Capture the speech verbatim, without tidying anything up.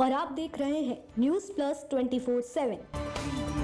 और आप देख रहे हैं news plus twenty four seven.